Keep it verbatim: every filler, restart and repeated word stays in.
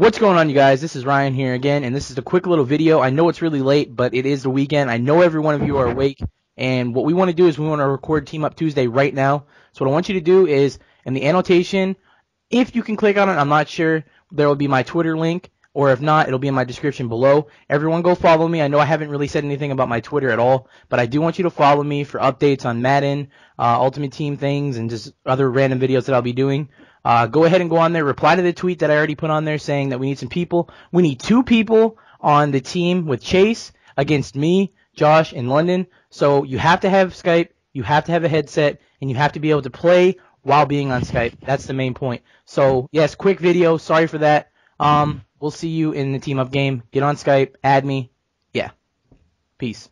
What's going on, you guys? This is Ryan here again, and this is a quick little video. I know it's really late, but it is the weekend. I know every one of you are awake, and what we want to do is we want to record Team Up Tuesday right now. So what I want you to do is, in the annotation, if you can click on it, I'm not sure, there will be my Twitter link, or if not, it'll be in my description below. Everyone go follow me. I know I haven't really said anything about my Twitter at all, but I do want you to follow me for updates on Madden, uh, Ultimate Team things, and just other random videos that I'll be doing. Uh, go ahead and go on there, reply to the tweet that I already put on there saying that we need some people. We need two people on the team with Chase against me, Josh, and London. So you have to have Skype, you have to have a headset, and you have to be able to play while being on Skype. That's the main point. So, yes, quick video. Sorry for that. Um, we'll see you in the team-up game. Get on Skype, add me. Yeah. Peace.